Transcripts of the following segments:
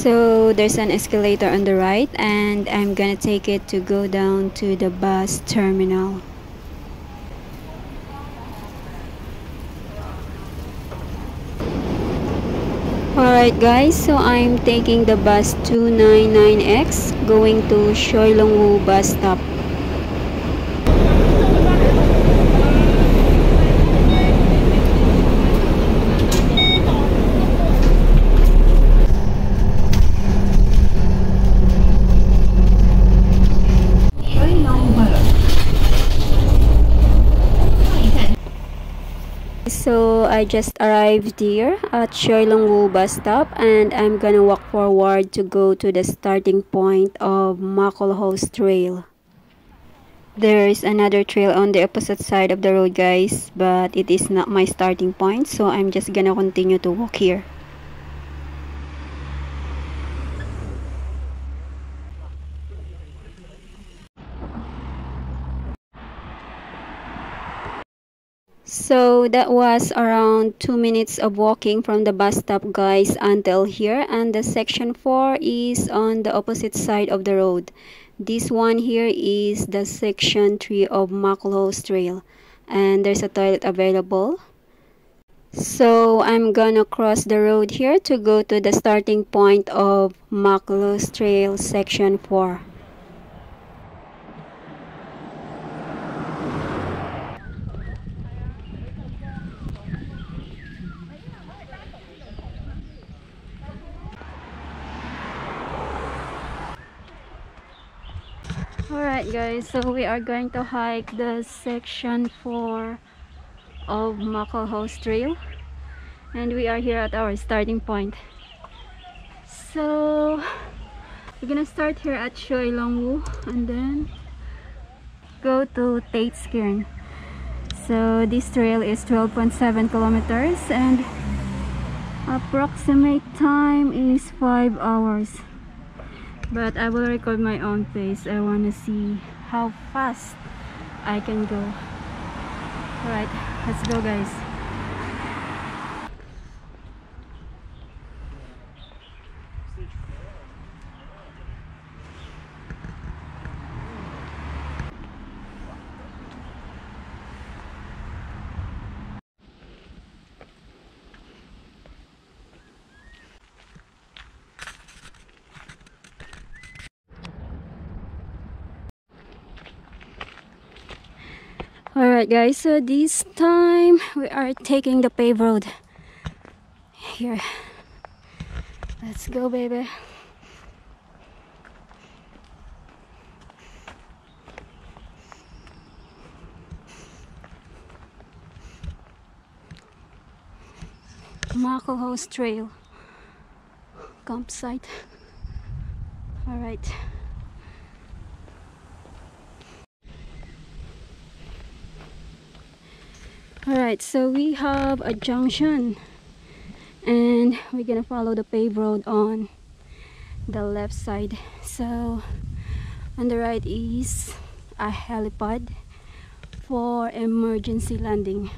So there's an escalator on the right, and I'm gonna take it to go down to the bus terminal. Alright guys, so I'm taking the bus 299X going to Shui Long Wo bus stop. So I just arrived here at Shui Long Wo bus stop, and I'm gonna walk forward to go to the starting point of Maclehose Trail. There is another trail on the opposite side of the road guys, but it is not my starting point, so I'm just gonna continue to walk here. So that was around 2 minutes of walking from the bus stop guys until here, and the section 4 is on the opposite side of the road. This one here is the section 3 of Maclehose Trail, and there's a toilet available. So I'm gonna cross the road here to go to the starting point of Maclehose Trail section 4. Alright guys, so we are going to hike the section 4 of Maclehose Trail, and we are here at our starting point. So we're gonna start here at Shui Long Wo and then go to Tate's Cairn. So this trail is 12.7 kilometers and approximate time is 5 hours. But I will record my own pace. I want to see how fast I can go. Alright, let's go guys. Alright guys, so this time we are taking the paved road. Here. Let's go baby. Maclehose Trail campsite. Alright. Alright, so we have a junction and we're gonna follow the paved road on the left side. So on the right is a helipad for emergency landing.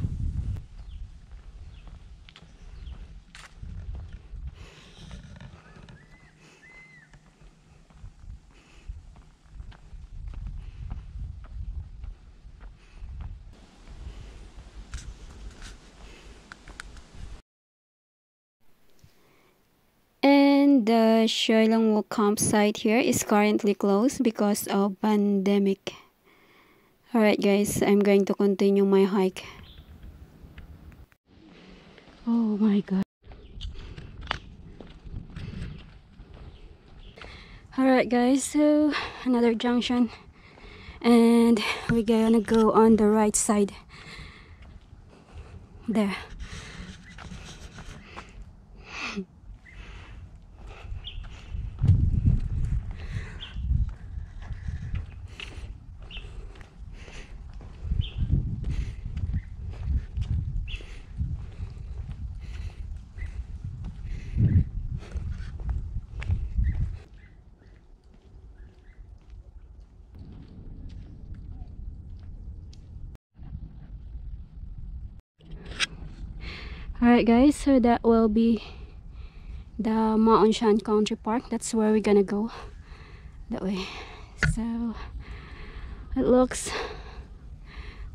The Shui Long Wo campsite here is currently closed because of pandemic. Alright guys, I'm going to continue my hike. Oh my god. Alright guys, so another junction and we're gonna go on the right side. There. Alright guys, so that will be the Ma On Shan Country Park. That's where we're gonna go, that way. So it looks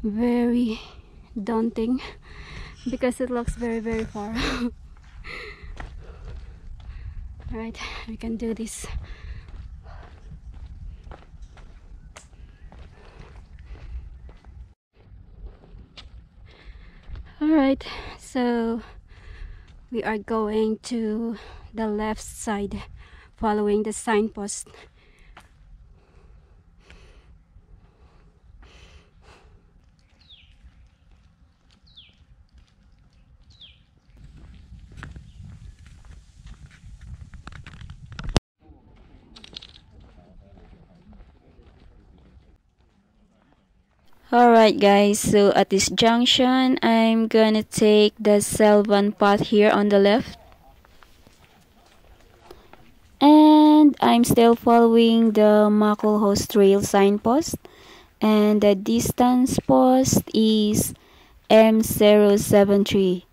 very daunting because it looks very, very far. All right, we can do this. All right, so we are going to the left side following the signpost. Alright guys, so at this junction, I'm gonna take the Selvan path here on the left. And I'm still following the Maclehose Trail signpost. And the distance post is M073.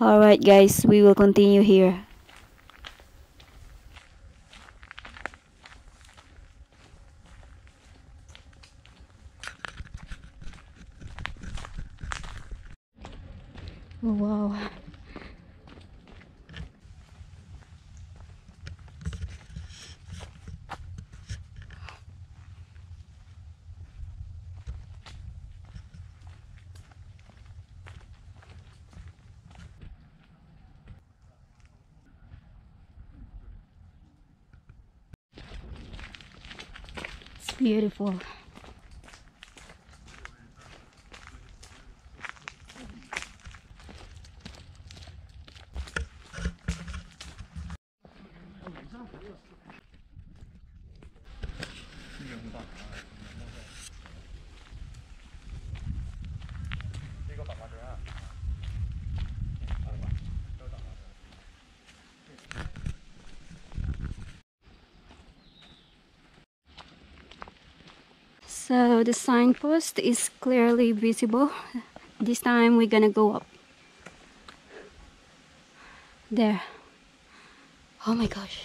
Alright guys, we will continue here. Wow. It's beautiful. So the signpost is clearly visible. This time we're gonna go up there. Oh my gosh.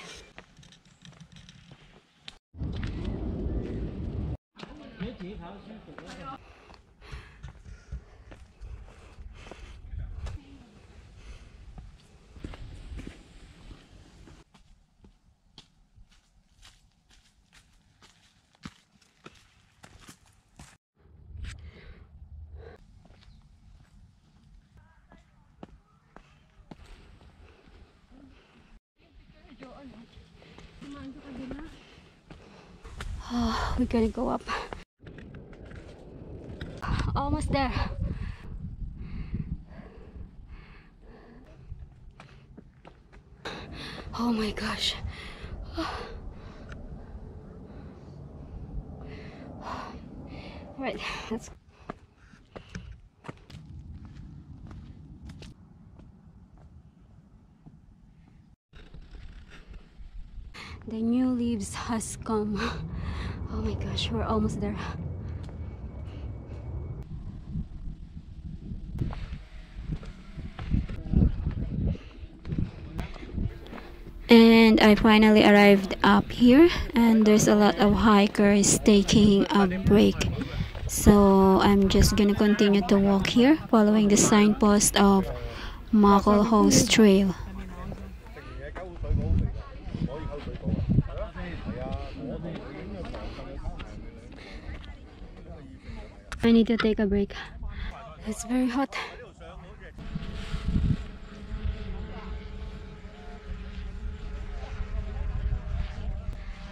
Oh, we're gonna go up. Almost there. Oh my gosh. Right, let's go. The new leaves has come. Oh my gosh, we're almost there. And I finally arrived up here, and there's a lot of hikers taking a break. So I'm just gonna continue to walk here following the signpost of Maclehose Trail. I need to take a break. It's very hot.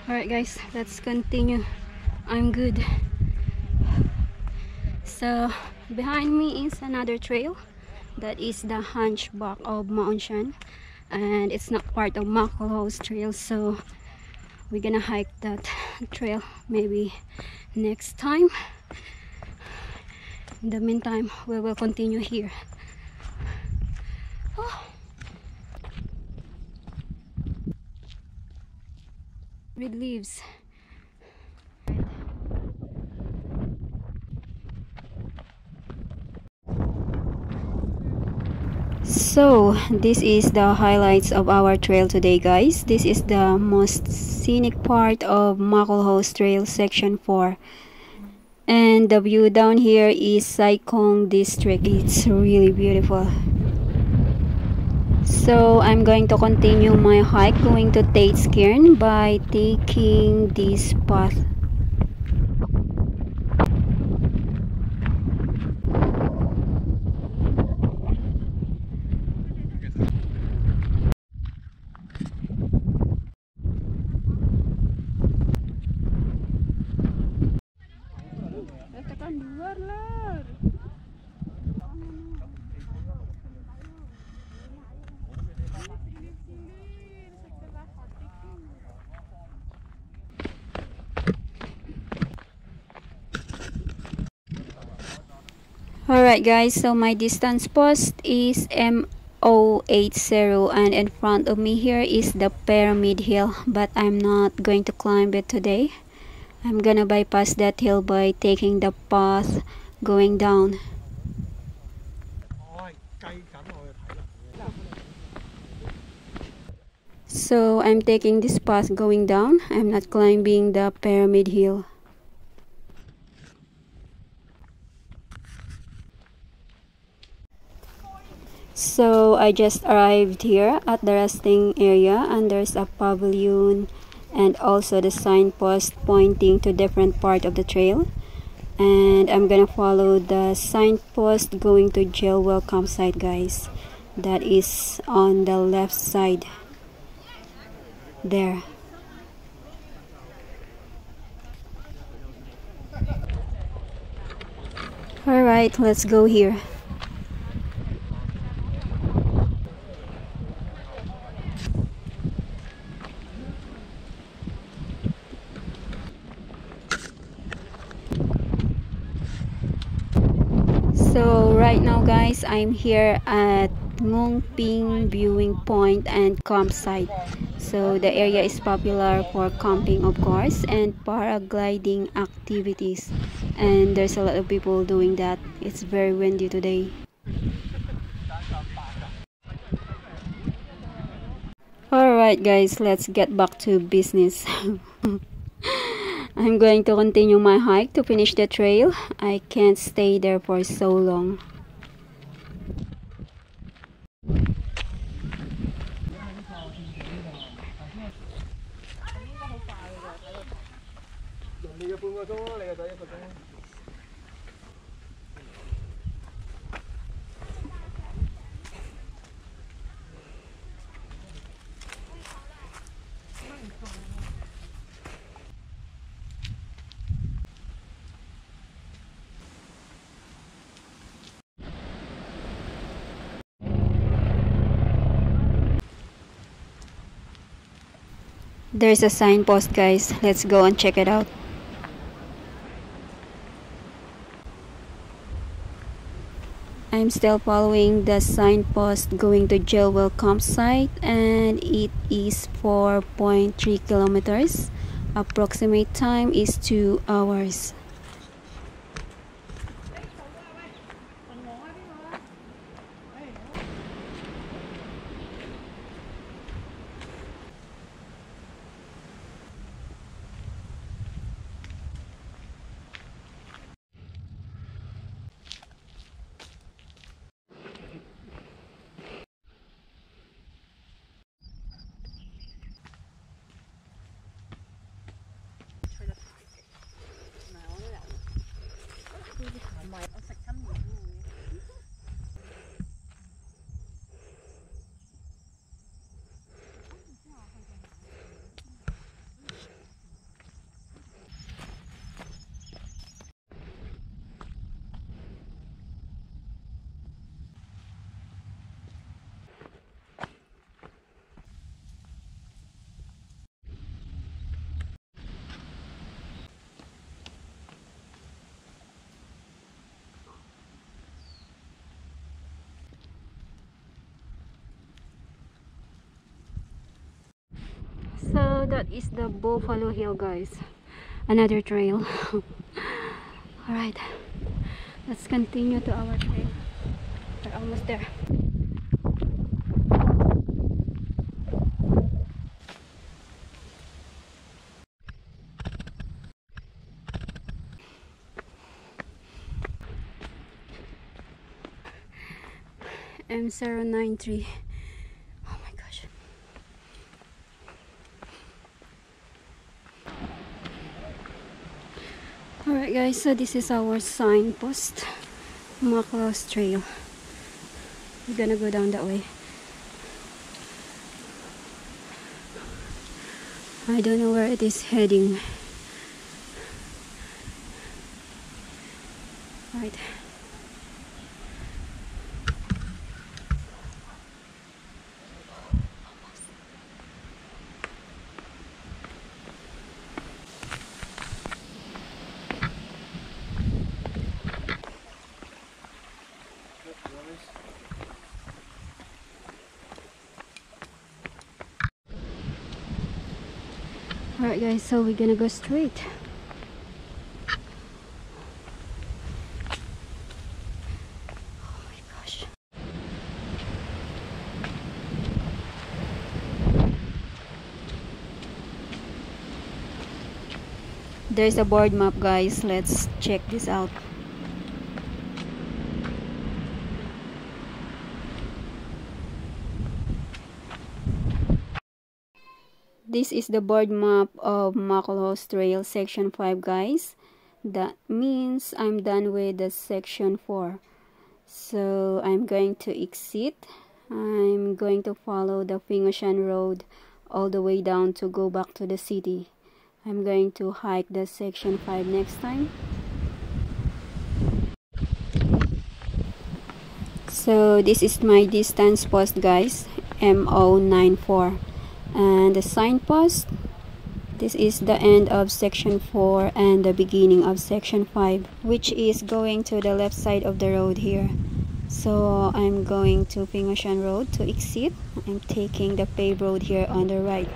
Alright guys, let's continue. I'm good. So behind me is another trail. That is the Hunchback of Ma On Shan, and it's not part of Maclehose Trail, so we're gonna hike that trail maybe next time. In the meantime, we will continue here. Oh. Red leaves. So this is the highlights of our trail today, guys. This is the most scenic part of Maclehose Trail section 4, and the view down here is Sai Kong district. It's really beautiful. So I'm going to continue my hike going to Tate's Cairn by taking this path. Alright guys, so my distance post is M080, and in front of me here is the Pyramid Hill, but I'm not going to climb it today. I'm gonna bypass that hill by taking the path going down. So I'm taking this path going down. I'm not climbing the Pyramid Hill. So I just arrived here at the resting area, and there's a pavilion and also the signpost pointing to different part of the trail, and I'm gonna follow the signpost going to Gilwell Campsite, guys. That is on the left side there. Alright, let's go here. So right now, guys, I'm here at Ngong Ping Viewing Point and Campsite. So the area is popular for camping, of course, and paragliding activities. And there's a lot of people doing that. It's very windy today. Alright guys, let's get back to business. I'm going to continue my hike to finish the trail. I can't stay there for so long. There's a signpost, guys. Let's go and check it out. I'm still following the signpost going to Gilwell Campsite, and it is 4.3 kilometers. Approximate time is 2 hours. So that is the Buffalo Hill, guys. Another trail. Alright, let's continue to our trail. We're almost there. M093. Oh my gosh. Alright guys, so this is our signpost, Maclehose Trail. We're gonna go down that way. I don't know where it is heading. Right. Alright guys, so we're gonna go straight. Oh my gosh. There's a board map guys, let's check this out. This is the board map of Maclehose Trail section 5 guys. That means I'm done with the section 4. So I'm going to exit. I'm going to follow the Fei Ngo Shan Road all the way down to go back to the city. I'm going to hike the section 5 next time. So this is my distance post guys, M094. And the signpost, this is the end of section 4 and the beginning of section 5, which is going to the left side of the road here. So I'm going to Fei Ngo Shan Road to exit. I'm taking the paved road here on the right.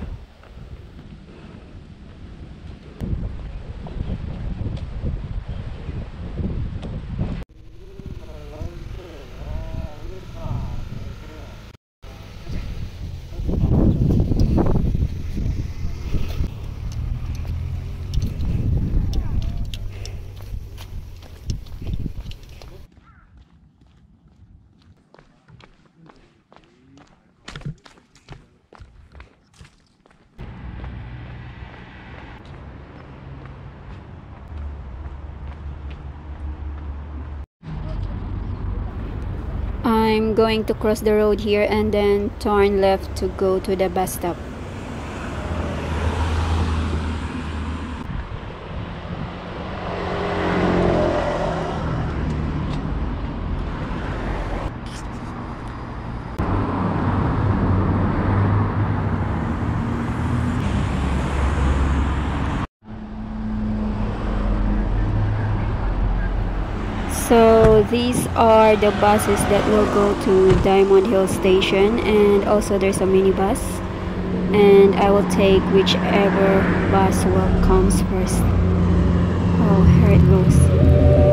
I'm going to cross the road here and then turn left to go to the bus stop. So these are the buses that will go to Diamond Hill Station, and also there's a minibus, and I will take whichever bus comes first. Oh, here it goes.